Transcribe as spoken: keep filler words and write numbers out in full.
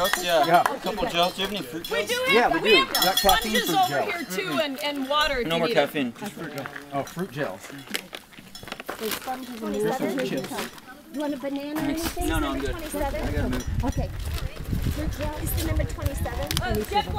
Chucks, yeah. yeah. A couple gels. Do you have any fruit gels? We do. Yeah, we do. We have got caffeine fruit over gel. Here too, mm-hmm. and, and water. No more caffeine. Just fruit gel. Oh, fruit gels. There's sponges in the fruit gels. You want a banana or anything? No, no, I'm good. I gotta move. Okay. Fruit gel is the number twenty-seven.